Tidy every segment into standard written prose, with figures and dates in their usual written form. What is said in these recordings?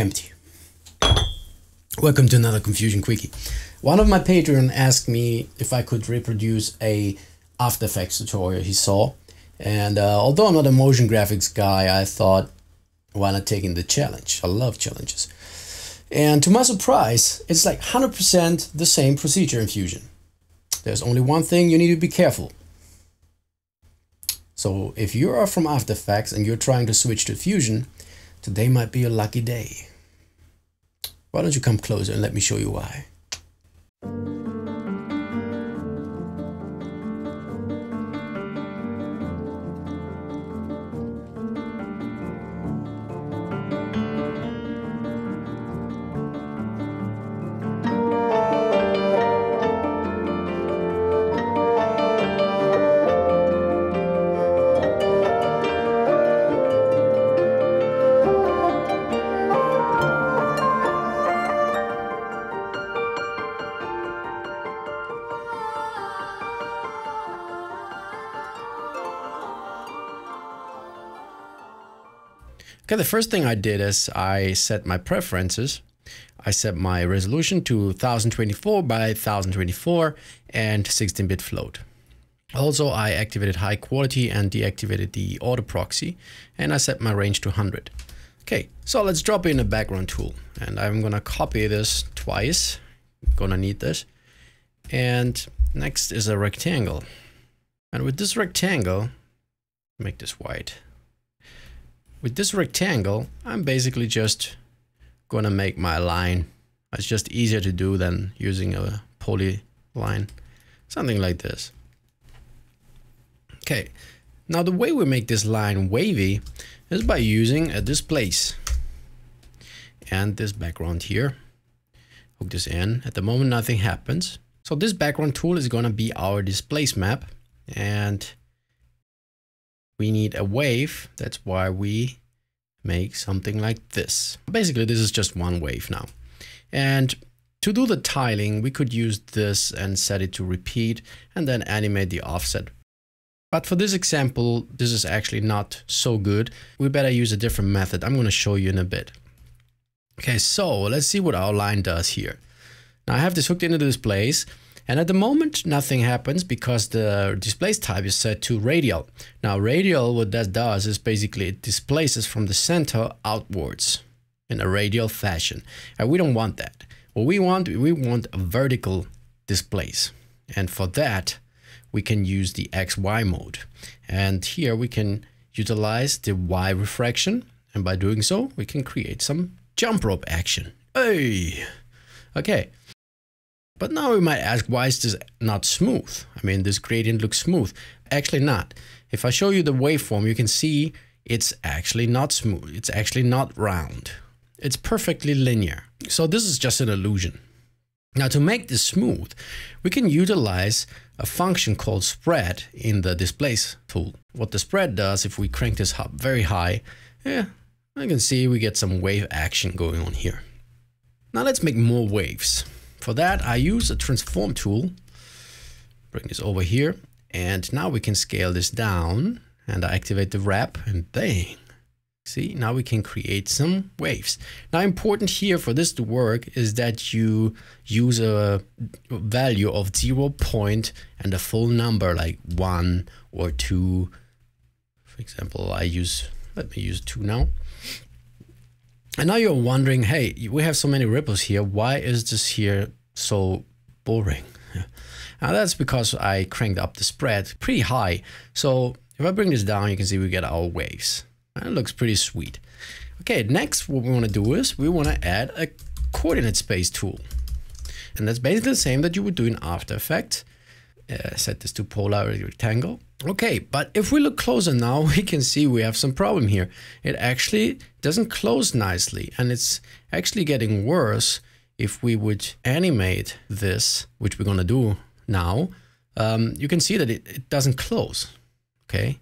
empty. Welcome to another Confusion Quickie. One of my Patreon asked me if I could reproduce a After Effects tutorial he saw. And although I'm not a motion graphics guy, I thought, why not taking the challenge? I love challenges. And to my surprise, it's like 100% the same procedure in Fusion. There's only one thing you need to be careful. So if you are from After Effects and you're trying to switch to Fusion, today might be a lucky day. Why don't you come closer and let me show you why. Okay, the first thing I did is I set my preferences. I set my resolution to 1024 by 1024 and 16-bit float. Also, I activated high quality and deactivated the auto proxy, and I set my range to 100. Okay, so let's drop in a background tool, and I'm gonna copy this twice. I'm gonna need this. And next is a rectangle. And with this rectangle, make this white. With this rectangle, I'm basically just gonna make my line. It's just easier to do than using a polyline, something like this. Okay, now the way we make this line wavy is by using a displace. And this background here, hook this in. At the moment, nothing happens. So this background tool is gonna be our displace map, and we need a wave. That's why we make something like this. Basically, this is just one wave now. And to do the tiling, we could use this and set it to repeat and then animate the offset. But for this example, this is actually not so good. We better use a different method. I'm gonna show you in a bit. Okay, so let's see what our line does here. Now I have this hooked into this place. And at the moment, nothing happens because the displace type is set to radial. Now radial, what that does is basically it displaces from the center outwards in a radial fashion. And we don't want that. What we want a vertical displace. And for that, we can use the XY mode. And here we can utilize the Y refraction. And by doing so, we can create some jump rope action. Hey! Okay. But now we might ask, why is this not smooth? I mean, this gradient looks smooth. Actually not. If I show you the waveform, you can see it's actually not smooth. It's actually not round. It's perfectly linear. So this is just an illusion. Now to make this smooth, we can utilize a function called spread in the displace tool. What the spread does, if we crank this up very high, yeah, I can see we get some wave action going on here. Now let's make more waves. For that, I use a transform tool, bring this over here, and now we can scale this down, and I activate the wrap, and bang! See, now we can create some waves. Now, important here for this to work is that you use a value of 0 and a full number, like 1 or 2. For example, let me use 2 now. And now you're wondering, hey, we have so many ripples here. Why is this here so boring? Now that's because I cranked up the spread pretty high. So if I bring this down, you can see we get our waves. And it looks pretty sweet. Okay, next what we want to do is we want to add a coordinate space tool. And that's basically the same that you would do in After Effects. Set this to polar rectangle. Okay, but if we look closer now, we can see we have some problem here. It actually doesn't close nicely, and it's actually getting worse if we would animate this, which we're gonna do now. You can see that it doesn't close, okay?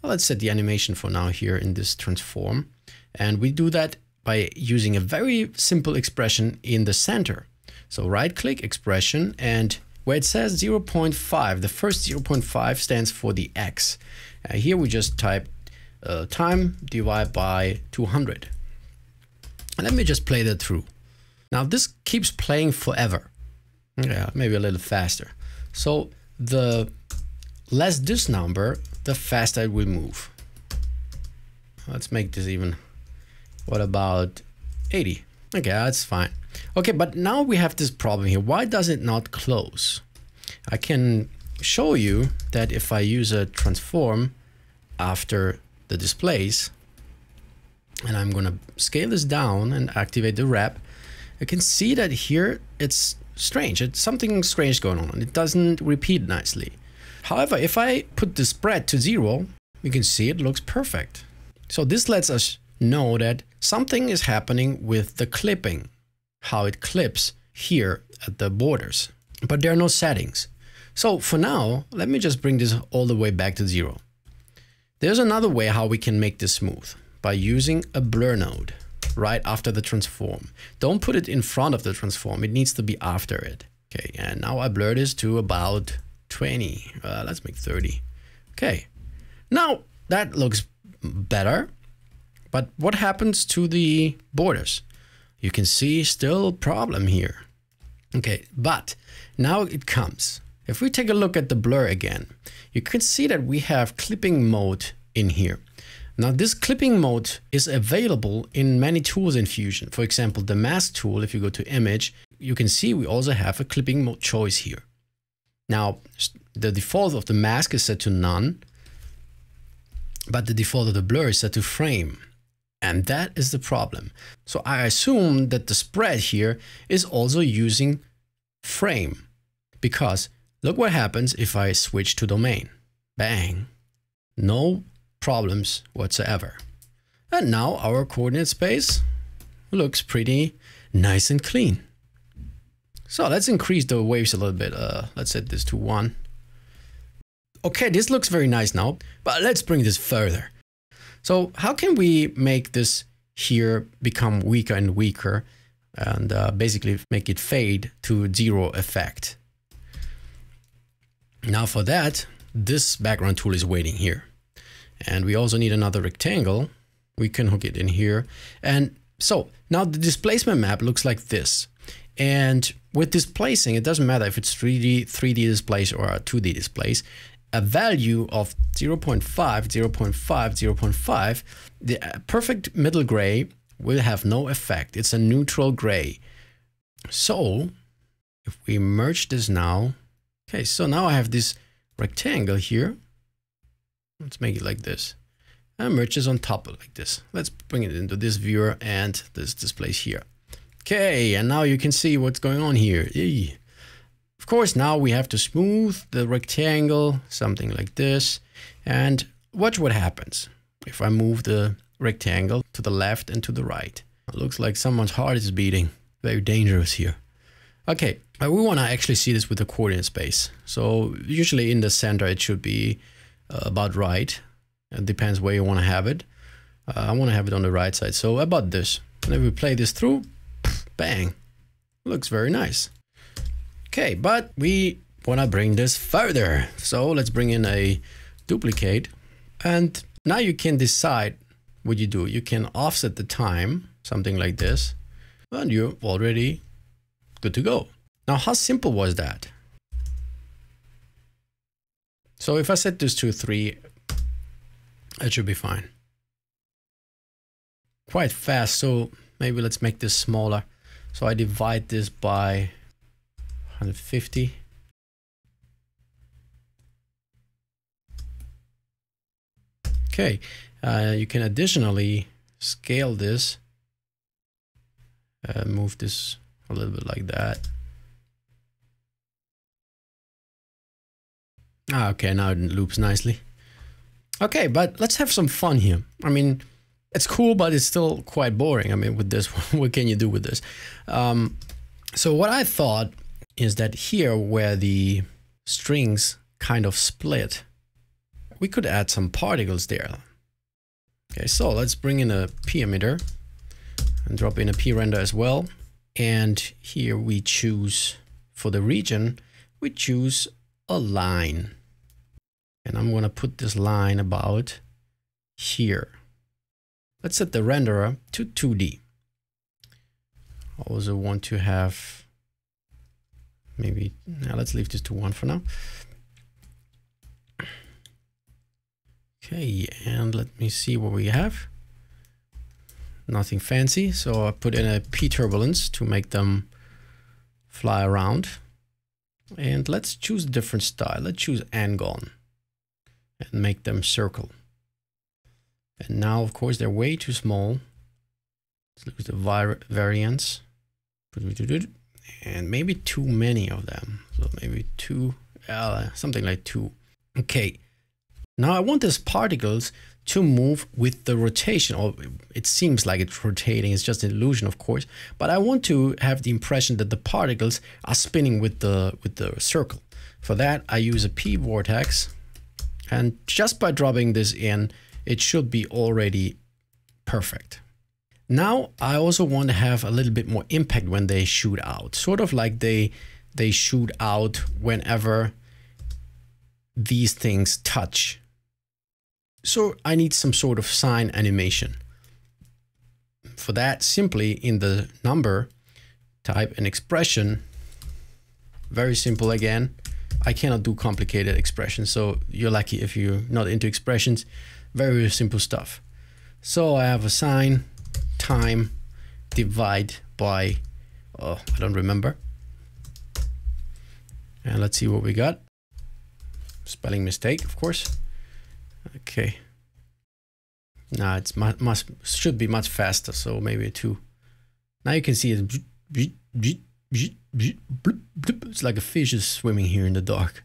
So let's set the animation for now here in this transform. And we do that by using a very simple expression in the center. So right-click expression, and where it says 0.5, the first 0.5 stands for the X. Here we just type time divided by 200. And let me just play that through. Now this keeps playing forever. Yeah, maybe a little faster. So the less this number, the faster it will move. Let's make this even. What about 80? Okay, that's fine. Okay, but now we have this problem here. Why does it not close? I can show you that if I use a transform after the displace, and I'm gonna scale this down and activate the wrap, I can see that here it's strange. It's something strange going on. It doesn't repeat nicely. However, if I put the spread to 0, you can see it looks perfect. So this lets us know that something is happening with the clipping, how it clips here at the borders, but there are no settings. So for now, let me just bring this all the way back to 0. There's another way how we can make this smooth by using a blur node right after the transform. Don't put it in front of the transform. It needs to be after it. Okay, and now I blur this to about 20. Let's make 30. Okay, now that looks better. But what happens to the borders? You can see still problem here. Okay, but now it comes. If we take a look at the blur again, you can see that we have clipping mode in here. Now this clipping mode is available in many tools in Fusion. For example, the mask tool, if you go to image, you can see we also have a clipping mode choice here. Now the default of the mask is set to none, but the default of the blur is set to frame. And that is the problem. So I assume that the spread here is also using frame, because look what happens if I switch to domain. Bang. No problems whatsoever. And now our coordinate space looks pretty nice and clean. So let's increase the waves a little bit. Let's set this to 1. Okay, this looks very nice now, but let's bring this further. So how can we make this here become weaker and weaker and basically make it fade to 0 effect? Now for that, this background tool is waiting here. And we also need another rectangle. We can hook it in here. And so now the displacement map looks like this. And with displacing, it doesn't matter if it's 3D displace or a 2D displace. A value of 0.5, 0.5, 0.5, the perfect middle gray will have no effect. It's a neutral gray. So if we merge this now, okay, so now I have this rectangle here. Let's make it like this. And merge this on top like this. Let's bring it into this viewer and this displace here. Okay, and now you can see what's going on here. Eey. Of course, now we have to smooth the rectangle, something like this. And watch what happens if I move the rectangle to the left and to the right. It looks like someone's heart is beating. Very dangerous here. Okay, we want to actually see this with the coordinate space. So usually in the center, it should be about right. It depends where you want to have it. I want to have it on the right side. So about this. And if we play this through, bang, looks very nice. Okay, but we want to bring this further. So let's bring in a duplicate. And now you can decide what you do. You can offset the time, something like this. And you're already good to go. Now, how simple was that? So if I set this to 3, it should be fine. Quite fast. So maybe let's make this smaller. So I divide this by 150. Okay, you can additionally scale this, move this a little bit like that. Ah, okay, now it loops nicely. Okay, but let's have some fun here. I mean, it's cool, but it's still quite boring. I mean, with this, what can you do with this? So what I thought is that here where the strings kind of split, we could add some particles there. Okay, so let's bring in a pEmitter and drop in a pRender as well. And here we choose, for the region, we choose a line. And I'm gonna put this line about here. Let's set the renderer to 2D. also want to have maybe, now let's leave this to 1 for now. Okay, and let me see what we have. Nothing fancy, so I put in a P turbulence to make them fly around. And let's choose a different style. Let's choose Angon and make them circle. And now, of course, they're way too small. Let's look at the variants. And maybe too many of them. So maybe two, something like 2. Okay. Now I want these particles to move with the rotation, or it seems like it's rotating. It's just an illusion, of course, but I want to have the impression that the particles are spinning with the circle. For that, I use a P vortex, and just by dropping this in, it should be already perfect. Now I also want to have a little bit more impact when they shoot out, sort of like they shoot out whenever these things touch. So I need some sort of sign animation. For that, simply in the number, type an expression. Very simple again. I cannot do complicated expressions, so you're lucky if you're not into expressions. Very simple stuff. So I have a sign, time, divide by, oh, I don't remember. And let's see what we got. Spelling mistake, of course. Okay. Now it's should be much faster, so maybe 2. Now you can see it. It's like a fish is swimming here in the dark.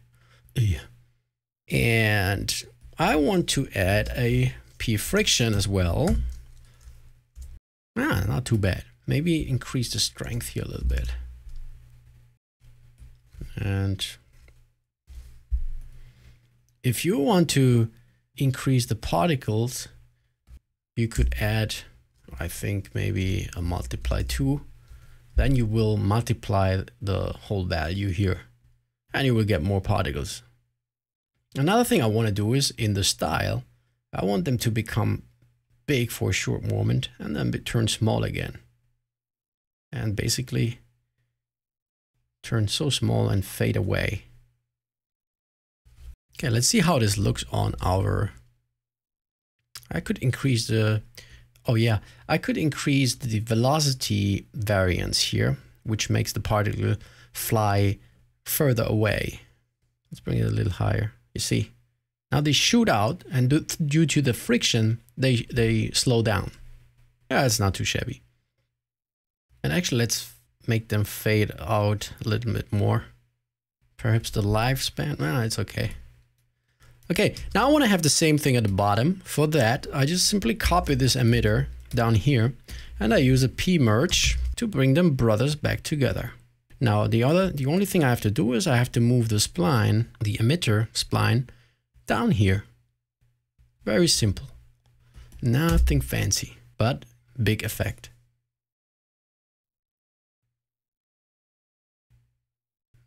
Yeah. And I want to add a p friction as well. Ah, not too bad. Maybe increase the strength here a little bit. And if you want to increase the particles, you could add, I think, maybe a multiply 2. Then you will multiply the whole value here and you will get more particles. Another thing I want to do is in the style, I want them to become big for a short moment and then turn small again. And basically turn so small and fade away. Okay, let's see how this looks on our, I could increase the, oh yeah, I could increase the velocity variance here, which makes the particle fly further away. Let's bring it a little higher. You see, now they shoot out, and due to the friction, they slow down. Yeah, it's not too shabby. And actually, let's make them fade out a little bit more. Perhaps the lifespan, no, it's okay. Okay, now I want to have the same thing at the bottom. For that, I just simply copy this emitter down here and I use a p-merge to bring them brothers back together. Now the only thing I have to do is I have to move the spline, the emitter spline, down here. Very simple. Nothing fancy, but big effect.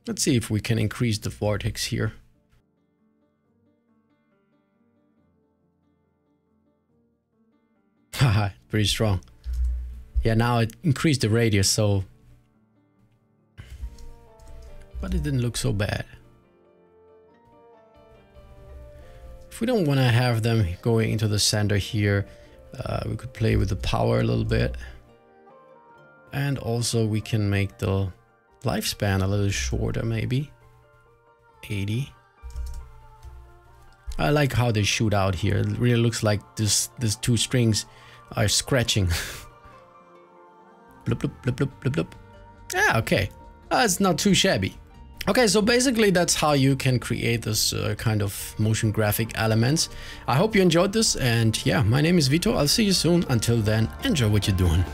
Let's see if we can increase the vortex here. Haha, pretty strong. Yeah, now it increased the radius, so... But it didn't look so bad. If we don't want to have them going into the center here, we could play with the power a little bit. And also we can make the lifespan a little shorter, maybe. 80. I like how they shoot out here. It really looks like these two strings are scratching. Bloop, bloop, bloop, bloop, bloop, bloop. Yeah, okay. It's not too shabby. Okay, so basically that's how you can create this kind of motion graphic elements. I hope you enjoyed this, and yeah, my name is Vito. I'll see you soon. Until then, enjoy what you're doing.